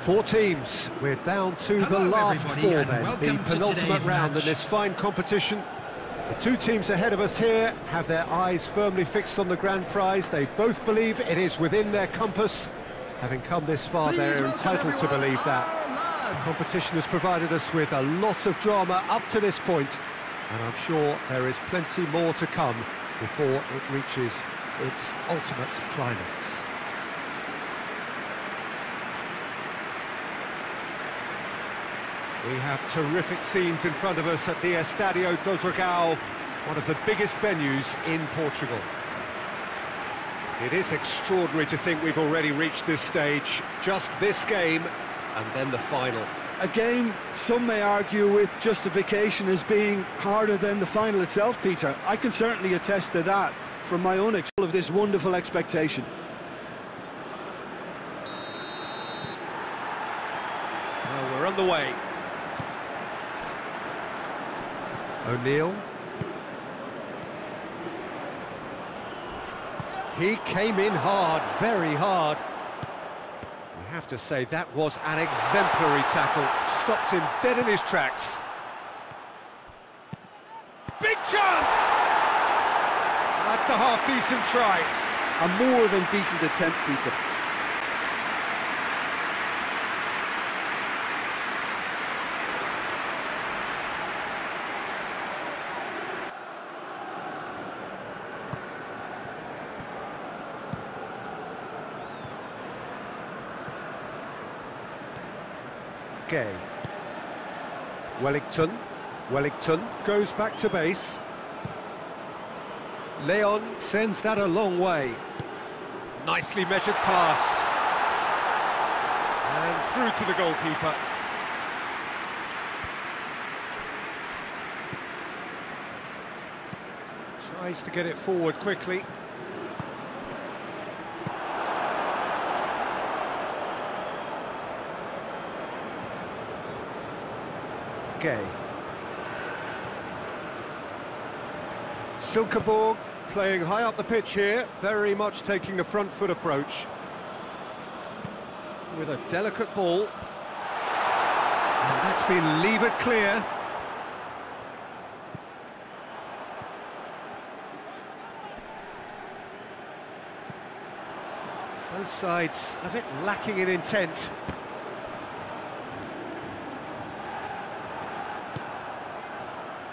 Four teams, we're down to the last four then, the penultimate round in this fine competition. The two teams ahead of us here have their eyes firmly fixed on the grand prize. They both believe it is within their compass. Having come this far, they're entitled to believe that. The competition has provided us with a lot of drama up to this point, and I'm sure there is plenty more to come before it reaches its ultimate climax. We have terrific scenes in front of us at the Estádio do Dragão, one of the biggest venues in Portugal. It is extraordinary to think we've already reached this stage. Just this game, and then the final. A game some may argue with justification as being harder than the final itself, Peter. I can certainly attest to that from my own experience of this wonderful expectation. Well, we're on the way. O'Neill. He came in hard, very hard. We have to say that was an exemplary tackle. Stopped him dead in his tracks. Big chance! That's a half-decent try. A more than decent attempt, Peter. Wellington goes back to base. Leon sends that a long way. Nicely measured pass. And through to the goalkeeper. Tries to get it forward quickly. Silkeborg playing high up the pitch here, very much taking the front foot approach. With a delicate ball. And that's been levered clear. Both sides a bit lacking in intent.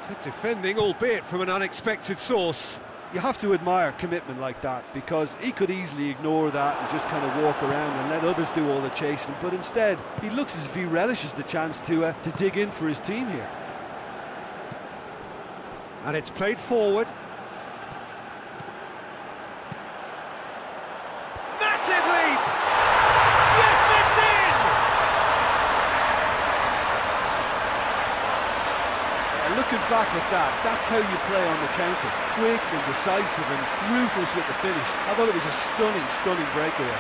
Good defending, albeit from an unexpected source. You have to admire commitment like that, because he could easily ignore that and just kind of walk around and let others do all the chasing, but instead he looks as if he relishes the chance to dig in for his team here. And it's played forward. Looking back at that, that's how you play on the counter. Quick and decisive and ruthless with the finish. I thought it was a stunning, stunning breakaway.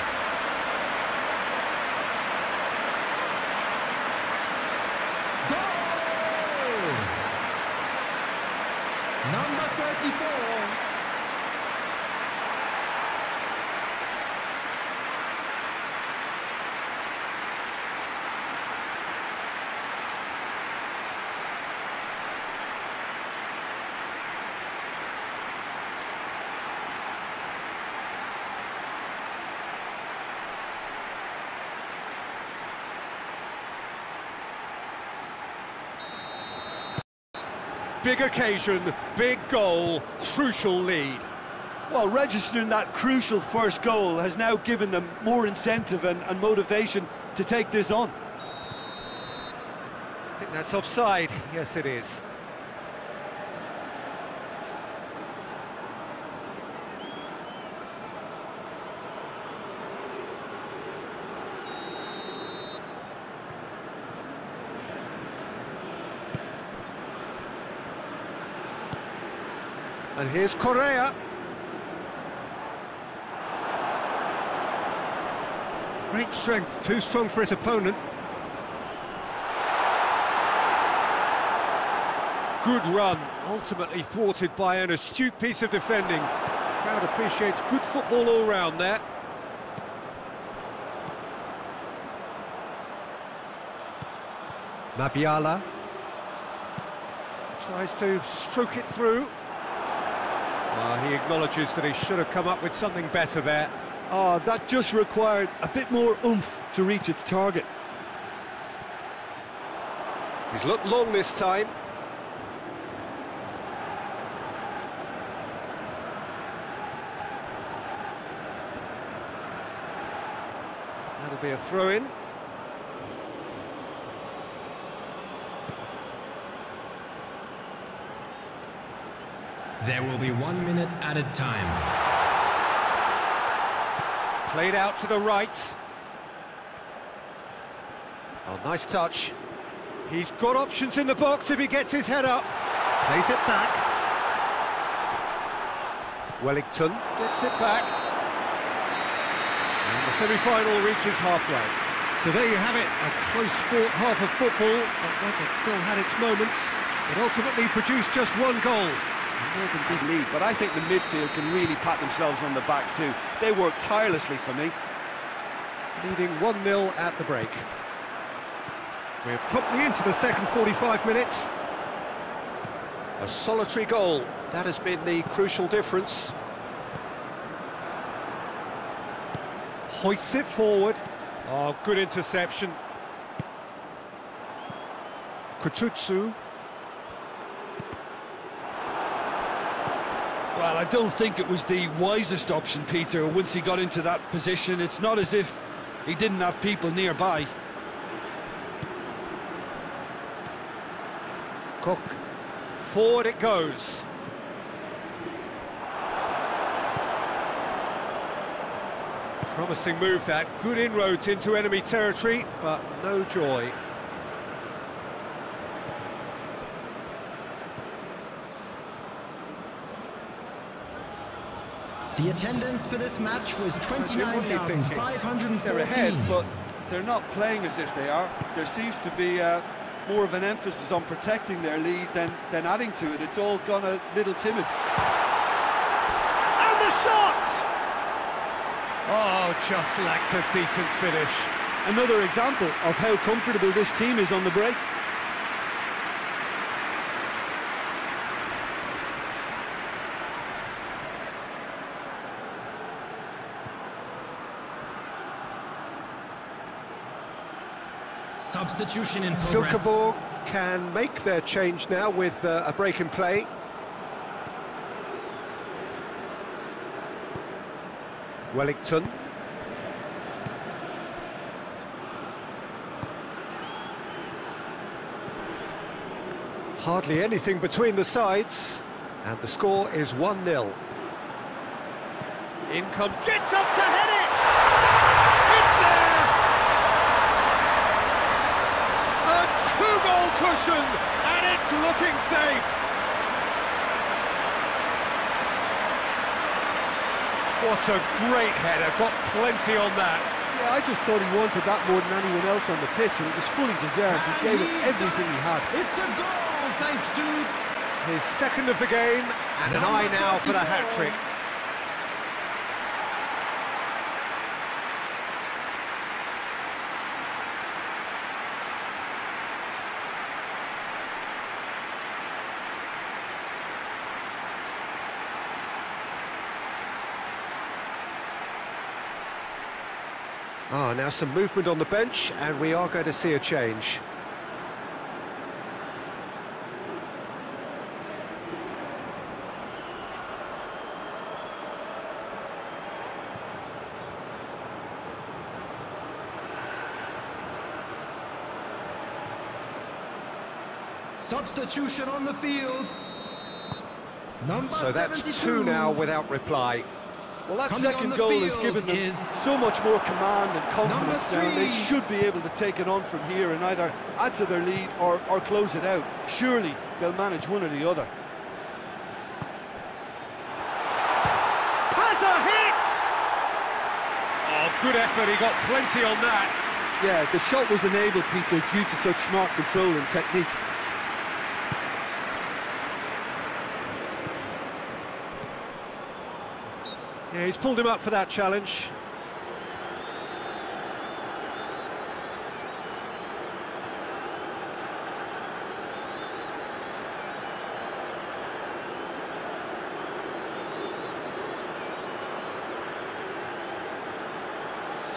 Goal! Number 34! Big occasion, big goal, crucial lead. Well, registering that crucial first goal has now given them more incentive and motivation to take this on. I think that's offside. Yes, it is. And here's Correa. Great strength, too strong for his opponent. Good run, ultimately thwarted by an astute piece of defending. Crowd appreciates good football all round there. Labiala tries to stroke it through. He acknowledges that he should have come up with something better there. Oh, that just required a bit more oomph to reach its target. He's looked long this time. That'll be a throw-in. There will be 1 minute at a time. Played out to the right. Oh, nice touch. He's got options in the box if he gets his head up. Plays it back. Wellington gets it back. And the semi-final reaches halfway. So there you have it, a close-fought half of football, but Wellington still had its moments. It ultimately produced just one goal. But I think the midfield can really pat themselves on the back too. They work tirelessly for me. Leading 1-0 at the break. We're promptly into the second 45 minutes. A solitary goal. That has been the crucial difference. Hoists it forward. Oh, good interception. Kututsu. Well, I don't think it was the wisest option, Peter, once he got into that position. It's not as if he didn't have people nearby. Cook. Forward it goes. Promising move that. Good inroads into enemy territory, but no joy. The attendance for this match was 29,514. They're ahead, but they're not playing as if they are. There seems to be more of an emphasis on protecting their lead than adding to it. It's all gone a little timid. And the shot! Oh, just lacked a decent finish. Another example of how comfortable this team is on the break. Substitution in progress. Silkeborg can make their change now with a break in play. Wellington. Hardly anything between the sides, and the score is 1-0. In comes, gets up to head it! It's there! Two-goal cushion, and it's looking safe. What a great header, got plenty on that. Yeah, I just thought he wanted that more than anyone else on the pitch, and it was fully deserved. He gave it everything he had. It's a goal, thanks to his second of the game, and an eye now for the hat-trick. Ah, now some movement on the bench, and we are going to see a change. Substitution on the field. So that's two now without reply. Well, that second goal has given them so much more command and confidence now, and they should be able to take it on from here and either add to their lead or close it out. Surely they'll manage one or the other. Has a hit! Oh, good effort, he got plenty on that. Yeah, the shot was enabled, Peter, due to such smart control and technique. Yeah, he's pulled him up for that challenge.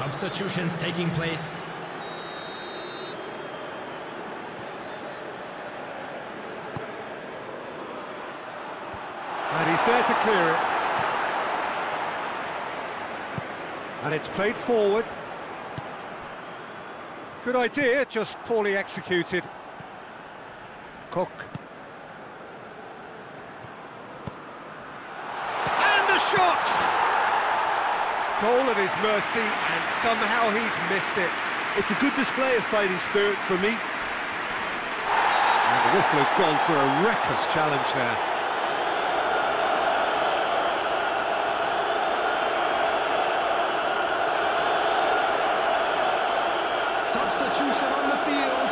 Substitutions taking place. And he's there to clear it. And it's played forward. Good idea, just poorly executed. Cook. And the shot! Goal at his mercy, and somehow he's missed it. It's a good display of fighting spirit for me. And the whistler's gone for a reckless challenge there. Substitution on the field,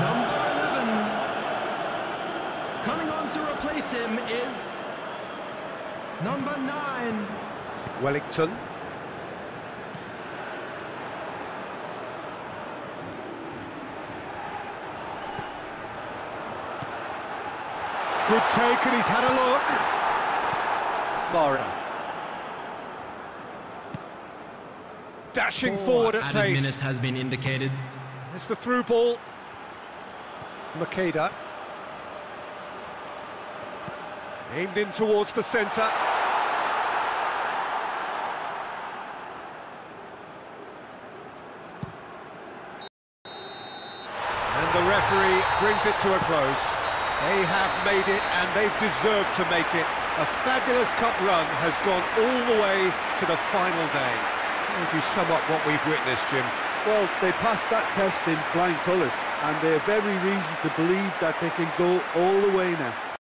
number 11. Coming on to replace him is number 9. Wellington. Good take, and he's had a look. Mara. Dashing forward at pace. Minutes has been indicated. It's the through ball. Makeda. Aimed in towards the centre. And the referee brings it to a close. They have made it, and they've deserved to make it. A fabulous cup run has gone all the way to the final day. If you sum up what we've witnessed, Jim? Well, they passed that test in flying colours, and they're very reason to believe that they can go all the way now.